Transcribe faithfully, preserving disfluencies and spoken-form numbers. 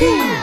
two.